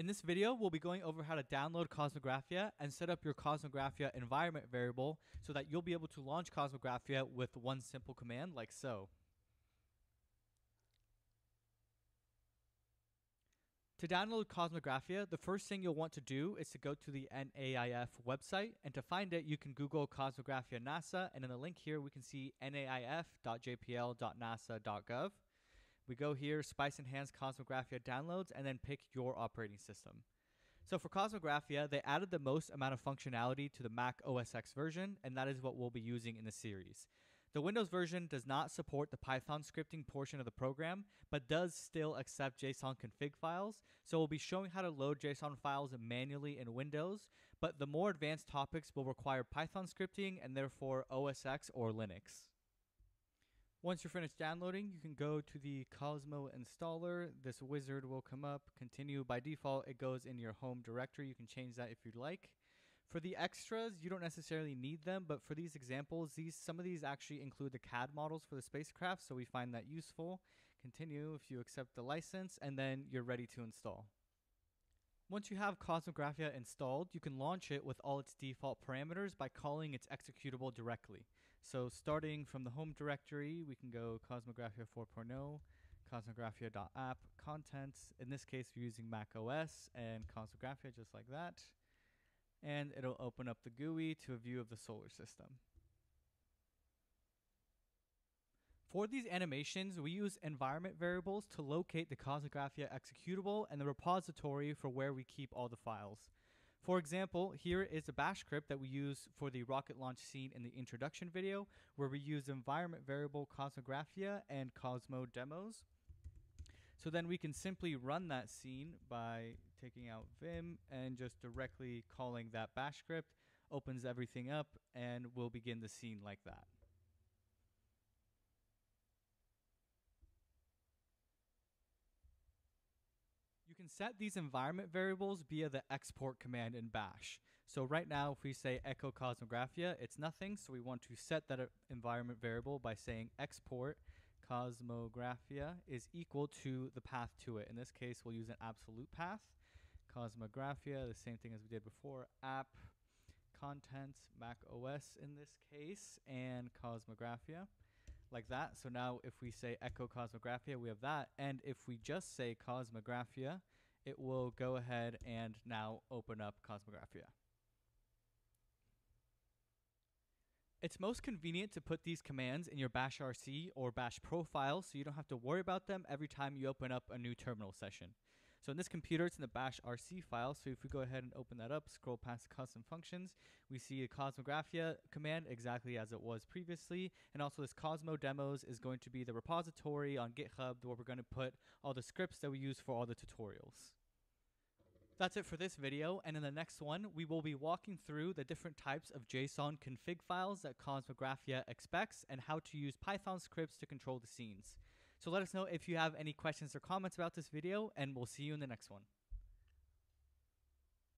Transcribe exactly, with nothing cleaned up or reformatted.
In this video, we'll be going over how to download Cosmographia and set up your Cosmographia environment variable so that you'll be able to launch Cosmographia with one simple command like so. To download Cosmographia, the first thing you'll want to do is to go to the N A I F website, and to find it, you can Google Cosmographia NASA, and in the link here, we can see N A I F dot J P L dot nasa dot gov. We go here, Spice Enhanced Cosmographia Downloads, and then pick your operating system. So for Cosmographia, they added the most amount of functionality to the Mac O S X version, and that is what we'll be using in the series. The Windows version does not support the Python scripting portion of the program, but does still accept JSON config files, so we'll be showing how to load JSON files manually in Windows, but the more advanced topics will require Python scripting and therefore O S X or Linux. Once you're finished downloading, you can go to the Cosmo installer. This wizard will come up. Continue. By default, it goes in your home directory. You can change that if you'd like. For the extras, you don't necessarily need them, but for these examples, these some of these actually include the C A D models for the spacecraft, so we find that useful. Continue if you accept the license, and then you're ready to install. Once you have Cosmographia installed, you can launch it with all its default parameters by calling its executable directly. So starting from the home directory, we can go Cosmographia four point oh, Cosmographia.app, contents. In this case, we're using Mac O S and Cosmographia just like that. And it'll open up the G U I to a view of the solar system. For these animations, we use environment variables to locate the Cosmographia executable and the repository for where we keep all the files. For example, here is a bash script that we use for the rocket launch scene in the introduction video, where we use environment variable Cosmographia and Cosmo demos. So then we can simply run that scene by taking out Vim and just directly calling that bash script, opens everything up, and we'll begin the scene like that. You can set these environment variables via the export command in Bash. So right now, if we say echo Cosmographia, it's nothing, so we want to set that environment variable by saying export Cosmographia is equal to the path to it. In this case, we'll use an absolute path. Cosmographia, the same thing as we did before, app, contents, Mac O S in this case, and Cosmographia, like that. So now if we say echo Cosmographia, we have that. And if we just say Cosmographia, it will go ahead and now open up Cosmographia. It's most convenient to put these commands in your Bash R C or Bash profile so you don't have to worry about them every time you open up a new terminal session. So in this computer, it's in the Bash R C file, so if we go ahead and open that up, scroll past custom functions, we see a Cosmographia command exactly as it was previously, and also this Cosmo demos is going to be the repository on GitHub where we're going to put all the scripts that we use for all the tutorials. That's it for this video, and in the next one, we will be walking through the different types of JSON config files that Cosmographia expects and how to use Python scripts to control the scenes. So let us know if you have any questions or comments about this video, and we'll see you in the next one.